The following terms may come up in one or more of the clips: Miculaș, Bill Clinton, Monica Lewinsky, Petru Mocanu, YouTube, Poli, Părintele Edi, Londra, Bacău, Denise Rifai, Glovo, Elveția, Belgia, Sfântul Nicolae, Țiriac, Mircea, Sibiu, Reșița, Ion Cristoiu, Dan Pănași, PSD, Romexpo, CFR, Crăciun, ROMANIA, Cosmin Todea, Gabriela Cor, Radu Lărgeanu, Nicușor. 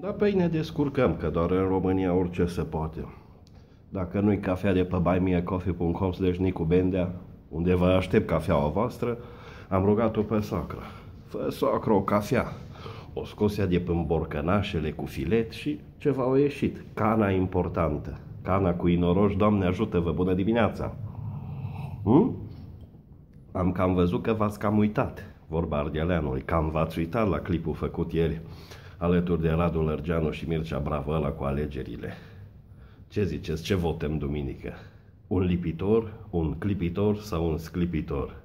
Da, păi ne descurcăm, că doar în România orice se poate. Dacă nu-i cafea de pe buymeacoffee.com/Nicu Bendea, unde vă aștept cafeaua voastră, am rugat-o pe soacră. Fă, soacră, o cafea. O scosea de pe borcănașele cu filet și ceva au ieșit. Cana importantă. Cana cu inoroși, Doamne ajută-vă, bună dimineața! Am cam văzut că v-ați cam uitat, vorba Ardeleanului, cam v-ați uitat la clipul făcut ieri, alături de Radu Lărgeanu și Mircea, bravo ăla cu alegerile. Ce ziceți, ce votăm duminică? Un lipitor, un clipitor sau un sclipitor?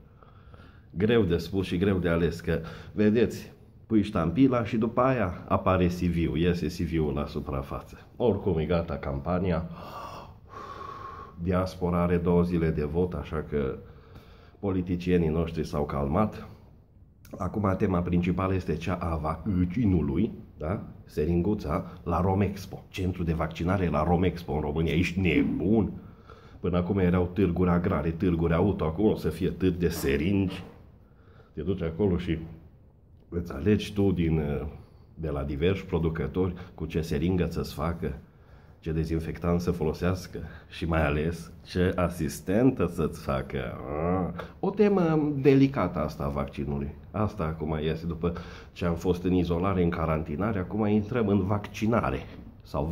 Greu de spus și greu de ales, că, vedeți, pui ștampila și după aia apare Sibiu, iese Sibiu-ul la suprafață. Oricum e gata campania, diaspora are 2 zile de vot, așa că politicienii noștri s-au calmat. Acum tema principală este cea a vaccinului, da? Seringuța la Romexpo, centru de vaccinare la Romexpo în România. Ești nebun? Până acum erau târguri agrare, târguri auto, acum o să fie târg de seringi. Te duci acolo și îți alegi tu de la diversi producători cu ce seringă să-ți facă, ce dezinfectant să folosească și mai ales ce asistentă să-ți facă. O temă delicată asta a vaccinului. Asta acum iese după ce am fost în izolare, în carantinare, acum intrăm în vaccinare sau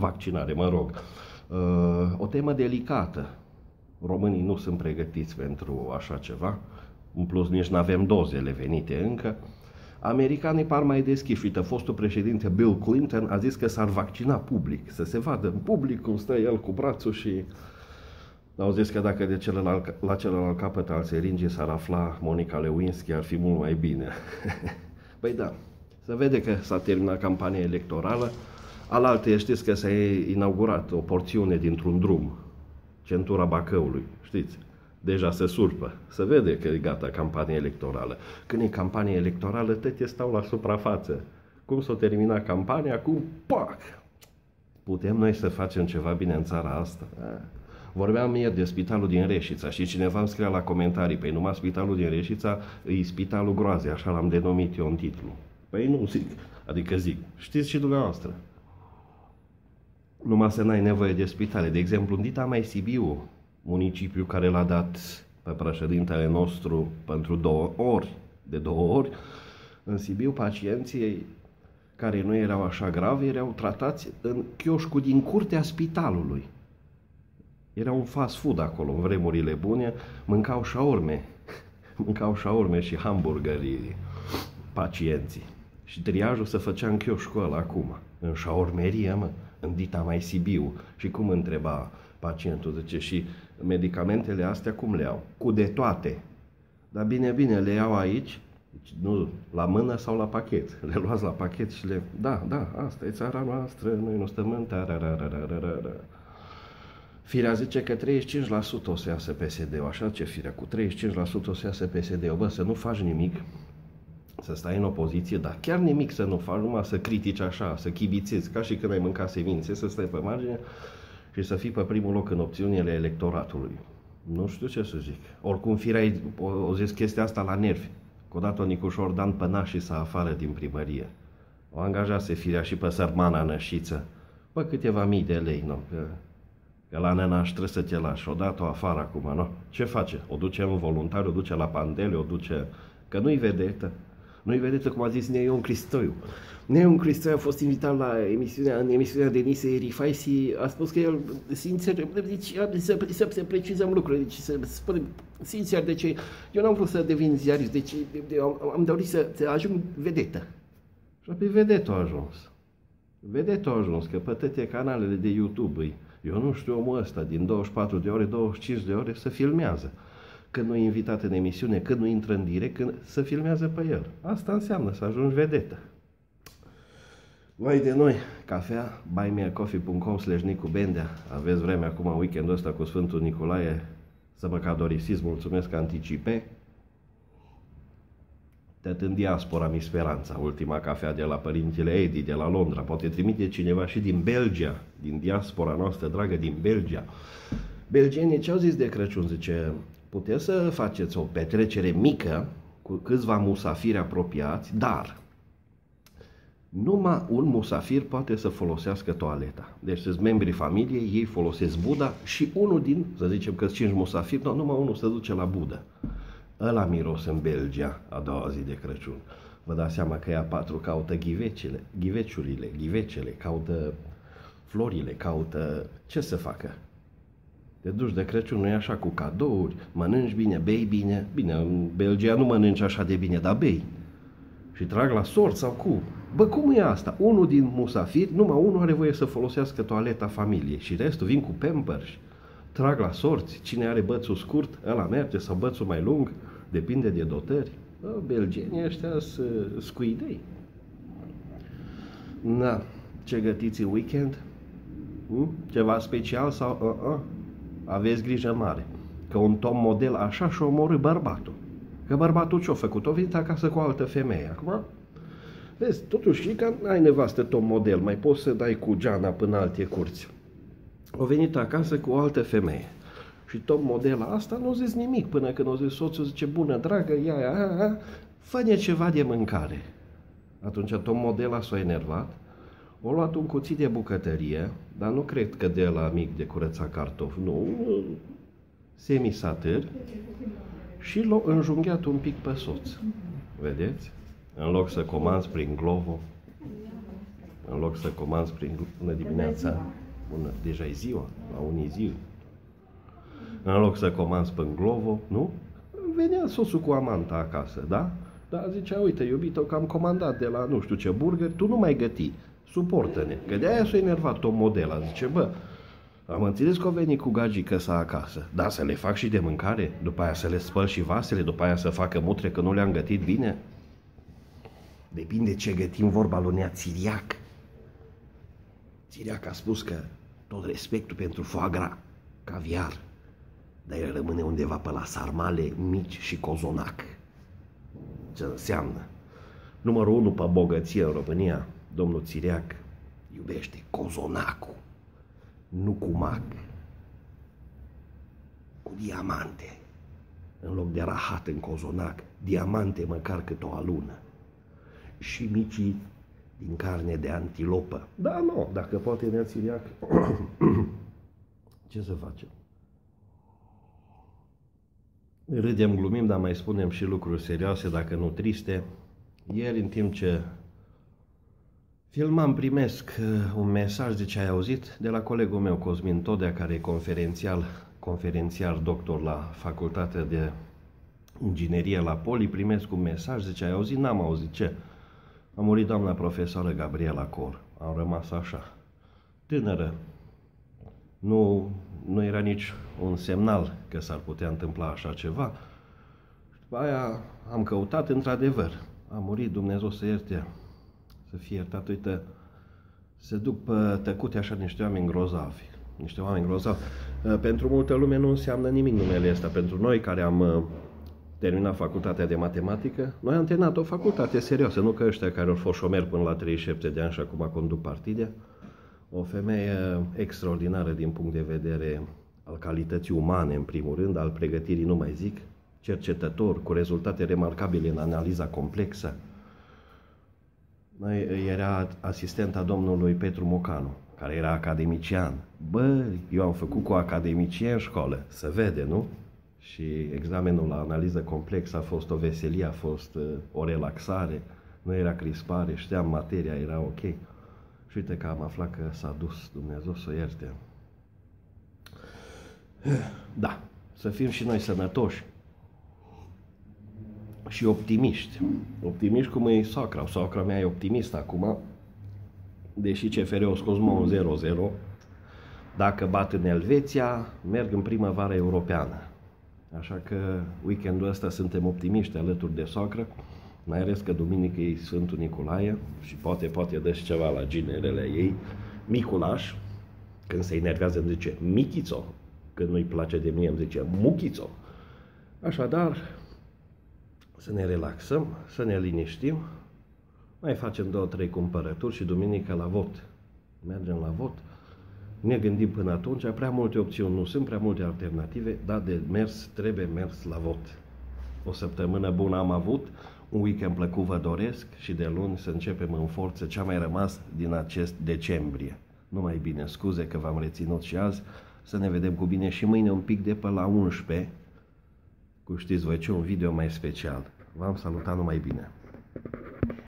vaccinare, mă rog. O temă delicată. Românii nu sunt pregătiți pentru așa ceva. În plus nici n-avem dozele venite încă. Americanii par mai deschiși. Uite, fostul președinte Bill Clinton a zis că s-ar vaccina public, să se vadă în public cum stă el cu brațul și... Au zis că dacă de celălalt, la celălalt capăt al seringii s-ar afla Monica Lewinsky, ar fi mult mai bine. Păi da, se vede că s-a terminat campania electorală. Alaltă, știți că s-a inaugurat o porțiune dintr-un drum, centura Bacăului, știți? Deja se surpă. Se vede că e gata campania electorală. Când e campania electorală, tăte stau la suprafață. Cum s-o termina campania? Acum, pac! Putem noi să facem ceva bine în țara asta? Vorbeam ieri de spitalul din Reșița și cineva îmi scria la comentarii, păi numai spitalul din Reșița e spitalul groazei, așa l-am denumit eu în titlu. Păi nu zic, adică zic, știți și dumneavoastră. Numai să n-ai nevoie de spitale. De exemplu, în dita mai Sibiu, municipiu care l-a dat pe președintele nostru pentru 2 ori, de 2 ori, în Sibiu pacienții care nu erau așa gravi erau tratați în chioșcul din curtea spitalului. Era un fast food acolo, în vremurile bune, mâncau șaorme, și hamburgeri pacienții. Și triajul se făcea în chioșcul ăla acum, în șaormerie, mă, în dita mai Sibiu. Și cum întreba pacientul, zice, și medicamentele astea cum le iau? Cu de toate. Dar bine, bine, le iau aici, nu, la mână sau la pachet. Le luați la pachet și le... Da, da, asta e țara noastră, noi nu stăm în... Firea zice că 35% o să iasă PSD-ul, așa ce firea, cu 35% o să iasă PSD-ul. Bă, să nu faci nimic, să stai în opoziție, dar chiar nimic să nu faci, numai să critici așa, să chibițezi, ca și când ai mâncat semințe, să stai pe margine și să fii pe primul loc în opțiunile electoratului. Nu știu ce să zic. Oricum, firea o zis chestia asta la nervi. Că odată Nicușor, Dan Pănași s-a afară din primărie. O angajase firea și pe sărmana Nășiță. Bă, câteva mii de lei, nu? Că la nenaș trebuie să te lași, o dat-o afară acum, nu? Ce face? O duce în voluntari, o duce la pandele, o duce... Că nu-i vedetă. Nu-i vedetă, cum a zis Ion Cristoiu. Ion Cristoiu a fost invitat la emisiunea, în emisiunea Denise Rifai și a spus că el, sincer, deci, să precizăm lucrurile, deci, să spunem, sincer, deci, eu n-am vrut să devin ziarist, deci am dorit să ajung vedetă. Și apoi vedetă a ajuns. Vedetă a ajuns, că pe toate canalele de YouTube îi... Eu nu știu omul ăsta, din 24 de ore, 25 de ore, să filmează. Când nu e invitat în emisiune, când nu intră în direct, când să filmează pe el. Asta înseamnă să ajungi vedetă. Vai de noi, cafea, buymeacoffee.com/Nicu Bendea. Aveți vreme acum, weekendul ăsta cu Sfântul Nicolae, să mă cadorisiți, mulțumesc că anticipe. Tot în diaspora mi speranța, ultima cafea de la Părintele Edi, de la Londra. Poate trimite cineva și din Belgia, din diaspora noastră dragă, din Belgia. Belgenii ce-au zis de Crăciun? Zice, puteți să faceți o petrecere mică cu câțiva musafiri apropiați, dar Numai un musafir poate să folosească toaleta. Deci sunt membrii familiei, ei folosesc Buda și unul din, să zicem că 5 musafiri, dar numai unul se duce la Buda. Ăla miros în Belgia a doua zi de Crăciun. Vă dați seama că ea 4 caută ghiveciurile, caută florile, caută ce să facă. Te duci de Crăciun, nu e așa, cu cadouri, mănânci bine, bei bine. Bine, în Belgia nu mănânci așa de bine, dar bei. Și trag la sort sau cum? Bă, cum e asta? Unul din musafiri, numai unul are voie să folosească toaleta familiei și restul vin cu pampers. Trag la sorți, cine are bățul scurt, ăla merge, sau bățul mai lung, depinde de dotări. Bă, belgenii ăștia sunt scuidei. Na, ce gătiți în weekend? Ceva special sau Aveți grijă mare, că un tom model așa și-o omorâ bărbatul. Că bărbatul ce-o făcut? O venit acasă cu o altă femeie. Acum, vezi, totuși, că ai nevastă tom model, mai poți să dai cu geana până alte curți. O venit acasă cu o altă femeie. Și tom modela asta nu zis nimic, până când o zis soțul, zice, bună, dragă, ia, fă-ne ceva de mâncare. Atunci tom modela s-a enervat, o luat un cuțit de bucătărie, dar nu cred că de la mic de curăța cartofi, nu, semisatâr, și l-a înjunghiat un pic pe soț. Vedeți? În loc să comanzi prin Glovo, în loc să comanzi prin... Bună dimineața! Bună, deja e ziua, la unii zi. În loc să comanzi prin Glovo, nu? Venea soțul cu amanta acasă, da? Dar zicea, uite, iubito, că am comandat de la nu știu ce burger, tu nu mai găti, suportă-ne. Că de-aia s-a enervat o modelă, zice, bă, am înțeles că o veni cu gagică sa acasă, dar să le fac și de mâncare, după aia să le spăl și vasele, după aia să facă mutre că nu le-am gătit bine. Depinde ce gătim, vorba lui nea Țiriac. Țiriac a spus că tot respectul pentru foie gras, caviar, dar el rămâne undeva pe la sarmale, mici și cozonac. Ce înseamnă? Numărul 1 pe bogăție în România, domnul Țiriac iubește cozonacul, nu cu mac, cu diamante. În loc de rahat în cozonac, diamante măcar cât o alună. Și micii din carne de antilopă. Da, nu, dacă poate nea Țiriac. Ce să facem? Râdem, glumim, dar mai spunem și lucruri serioase, dacă nu triste. Ieri, în timp ce filmam, primesc un mesaj, zice, ai auzit, de la colegul meu, Cosmin Todea, care e conferențiar doctor la Facultatea de Inginerie la Poli, primesc un mesaj, zice, ai auzit, n-am auzit, ce? A murit doamna profesoară Gabriela Cor, am rămas așa, tânără. Nu era nici un semnal că s-ar putea întâmpla așa ceva. Și după aia am căutat, într-adevăr, a murit, Dumnezeu să ierte, să fie iertat. Uite, se duc pe tăcute așa niște oameni grozavi, niște oameni grozavi. Pentru multă lume nu înseamnă nimic numele ăsta. Pentru noi care am terminat facultatea de matematică, noi am terminat o facultate serioasă, nu că ăștia care au fost șomeri până la 37 de ani și acum conduc partide. O femeie extraordinară din punct de vedere al calității umane, în primul rând, al pregătirii, nu mai zic, cercetător, cu rezultate remarcabile în analiza complexă. Era asistenta domnului Petru Mocanu, care era academician. Bă, eu am făcut cu academicie în școală, se vede, nu? Și examenul la analiză complexă a fost o veselie, a fost o relaxare, nu era crispare, știam materia, era ok. Și uite că am aflat că s-a dus, Dumnezeu să o ierte. Da, să fim și noi sănătoși și optimiști. Optimiști cum e sacra. Sacra mea e optimistă acum, deși CFR-ul a scos mă un 0-0. Dacă bat în Elveția, merg în primăvara europeană. Așa că weekendul ăsta suntem optimiști alături de sacra. Mai ales că duminică e Sfântul Nicolae și poate dă și ceva la ginerele ei. Miculaș, când se enervează îmi zice Michițo, când nu-i place de mine îmi zice Muchițo. Așadar, să ne relaxăm, să ne liniștim, mai facem 2-3 cumpărături și duminică la vot. Mergem la vot, ne gândim până atunci, prea multe opțiuni nu sunt, prea multe alternative, dar de mers trebuie mers la vot. O săptămână bună am avut, Un weekend plăcut vă doresc și de luni să începem în forță ce a mai rămas din acest decembrie. Numai bine, scuze că v-am reținut și azi, să ne vedem cu bine și mâine un pic de pe la 11, cu știți voi ce, un video mai special. V-am salutat, numai bine!